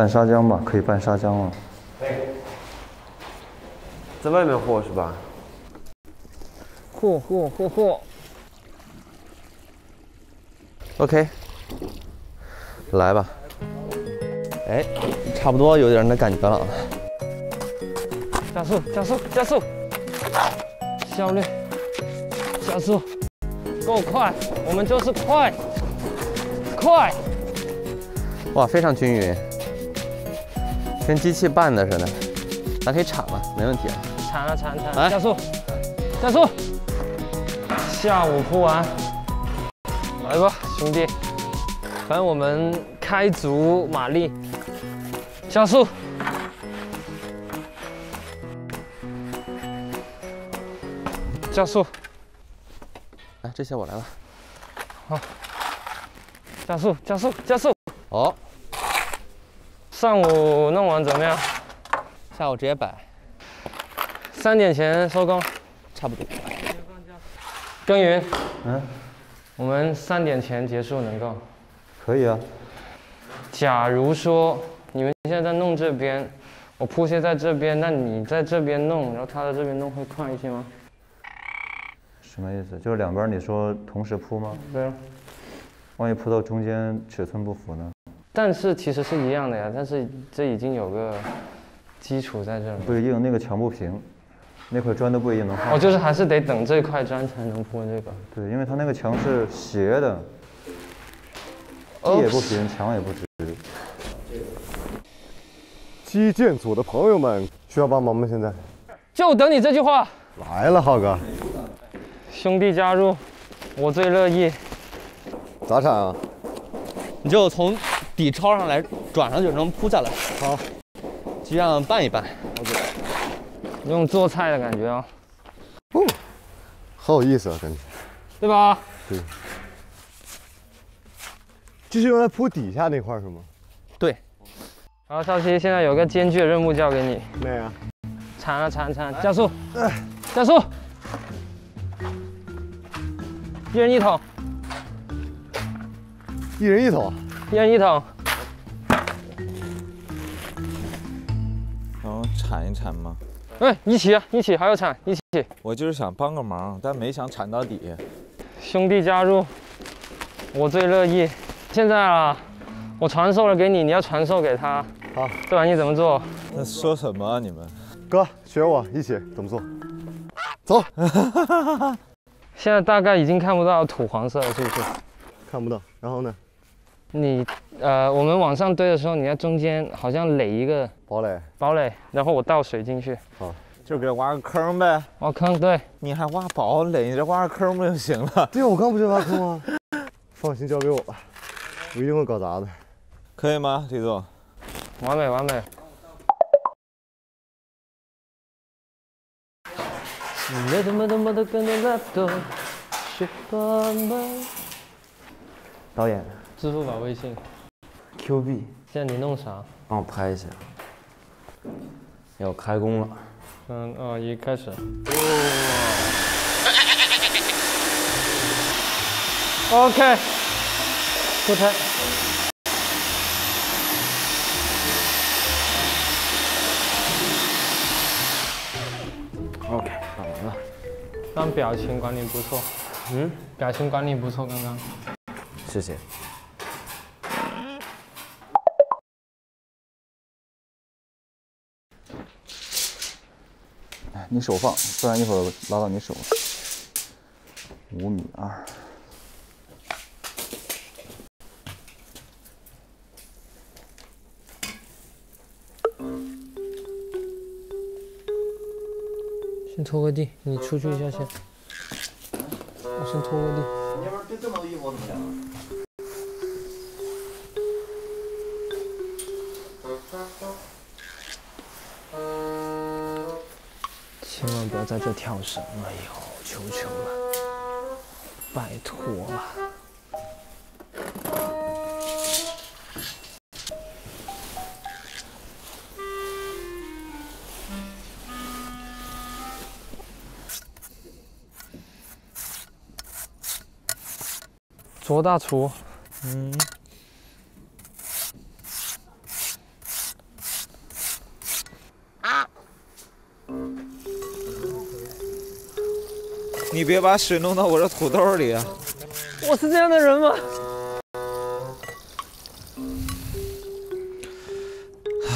拌沙姜吧，可以拌沙姜了。可以。在外面和是吧？和。OK， 来吧。哎，差不多有点那感觉了。加速！效率，加速，够快，我们就是快！哇，非常均匀，跟机器拌的似的。咱可以铲了，没问题。铲了，加速！下午铺完，来吧，兄弟，反正我们开足马力，加速。 加速！来，这些我来了。好，加速！好。上午弄完怎么样？下午直接摆。3点前收工，差不多。耕耘。嗯。我们3点前结束能够？可以啊。假如说你们现在在弄这边，我铺些在这边，那你在这边弄，然后他在这边弄，会快一些吗？ 什么意思？就是两边你说同时铺吗？对啊，万一铺到中间尺寸不符呢？但是其实是一样的呀，但是这已经有个基础在这里。不一定，那个墙不平，那块砖都不一定能放。就是还是得等这块砖才能铺这个。对，因为它那个墙是斜的，地也不平，墙也不直。基建组的朋友们需要帮忙吗？现在就等你这句话来了，浩哥。 兄弟加入，我最乐意。咋铲啊？你就从底抄上来，转上就能铺下来。好，就这样拌一拌。OK。用做菜的感觉啊。哦，好有意思啊，感觉。对吧？对。这是用来铺底下那块是吗？对。好，少熙，现在有个艰巨的任务交给你。没有。铲，加速。 一人一桶，然后铲一铲吗？哎，一起，还要铲一起。我就是想帮个忙，但没想铲到底。兄弟加入，我最乐意。现在啊，我传授了给你，你要传授给他。好，不然你怎么做？那说什么啊你们？哥，学我一起怎么做？走。现在大概已经看不到土黄色了，是不是？看不到。然后呢？你我们往上堆的时候，你在中间好像垒一个堡垒，然后我倒水进去。好，就给挖个坑呗。挖坑，对。你还挖堡垒？你这挖个坑不就行了？对，我刚不就挖坑吗？放心，交给我吧，我一定会搞砸的。可以吗，李总？完美。导演，支付宝、微信、Q B， 现在你弄啥？帮我拍一下。要开工了。3、2、1，开始。OK， 出差。OK。 当表情管理不错，表情管理不错，刚刚。谢谢。你手放，不然一会儿拉到你手。5.2米。先拖个地，你出去一下先。我先拖个地。你要不然对这么多衣服怎么讲啊？千万不要在这跳绳了，哎呦，求了，拜托了。 卓大厨，你别把水弄到我这土豆里啊！我是这样的人吗？唉，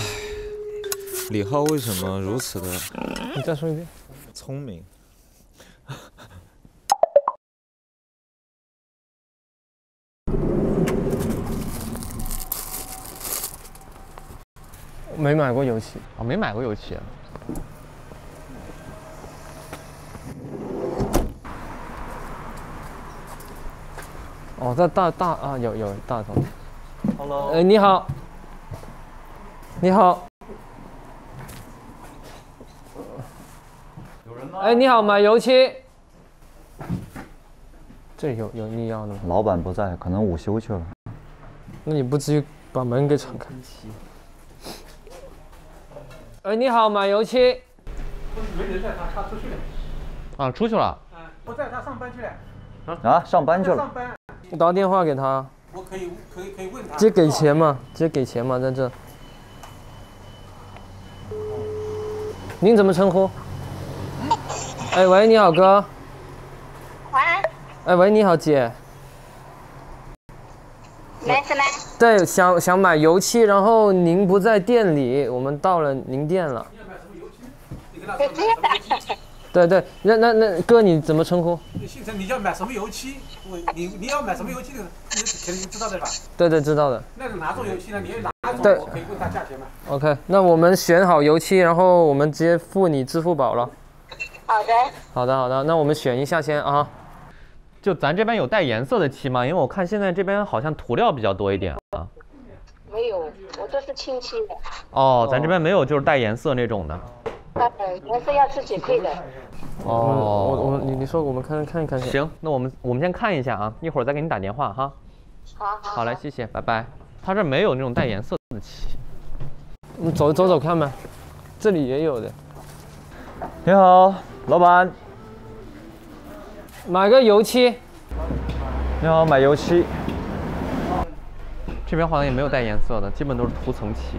李浩为什么如此的？你再说一遍。聪明。我没买过油漆，我没买过油漆。 哦，这大啊，有大头。Hello。你好。你好。有人吗？哎，你好，买油漆。这有你要的吗？老板不在，可能午休去了。那你不至于把门给敞开。哎，你好，买油漆。不是没人在，他出去了。啊，出去了。嗯，不在，他上班去了。啊，上班去了。上班。 我打电话给他，我可以问他，直接给钱嘛，直接给钱嘛，在这。您怎么称呼？哎喂，你好哥。喂。哎喂，你好姐。没事没。对，想买油漆，然后您不在店里，我们到了您店了。你要买什么油漆？你给他说什么油漆？ 对对，那哥你怎么称呼？姓陈，你要买什么油漆？你要买什么油漆的？你肯定知道的吧？对对，知道的。那是哪种油漆呢？你要哪种？我可以问他价钱吗 ？OK， 那我们选好油漆，然后我们直接付你支付宝了。好的。好的，那我们选一下先啊。就咱这边有带颜色的漆吗？因为我看现在这边好像涂料比较多一点啊。没有，我这是清漆的。哦，咱这边没有，就是带颜色那种的。 颜色要自己配的。哦，你说我们看一看。行，那我们先看一下啊，一会儿再给你打电话哈。好，来，谢谢，拜拜。他这没有那种带颜色的漆。你走看呗，这里也有的。你好，老板。买个油漆。你好，买油漆。这边好像也没有带颜色的，基本都是涂层漆。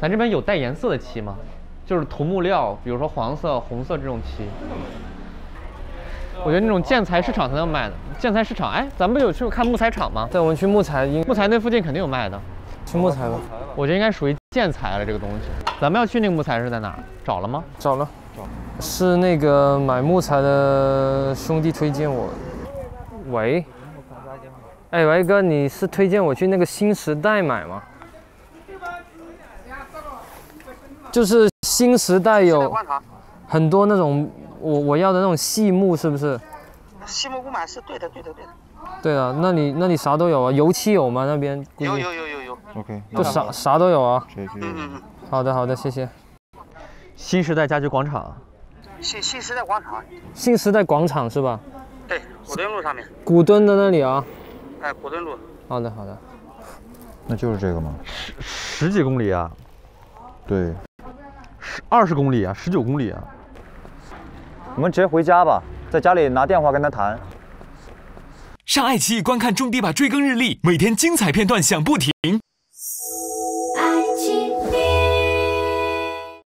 咱这边有带颜色的漆吗？就是涂木料，比如说黄色、红色这种漆。我觉得那种建材市场才能卖的。建材市场，哎，咱们不有去看木材厂吗？对，我们去木材，那附近肯定有卖的。去木材吧，我觉得应该属于建材了这个东西。咱们要去那个木材是在哪儿？找了吗？找了，是那个买木材的兄弟推荐我。喂，哎，喂哥，你是推荐我去那个新时代买吗？ 就是新时代有很多那种我要的那种细木，是不是？细木不买是对的。对啊，那你啥都有啊，油漆有吗？那边有。OK， 就啥都有啊。好的，谢谢。新时代家居广场。新时代广场。新时代广场是吧？对，古墩路上面。古墩的那里啊。哎，古墩路。好的。那就是这个吗？十几公里啊。对。 20公里啊，19公里啊！我们直接回家吧，在家里拿电话跟他谈。上爱奇艺观看《种地吧追更日历》，每天精彩片段享不停。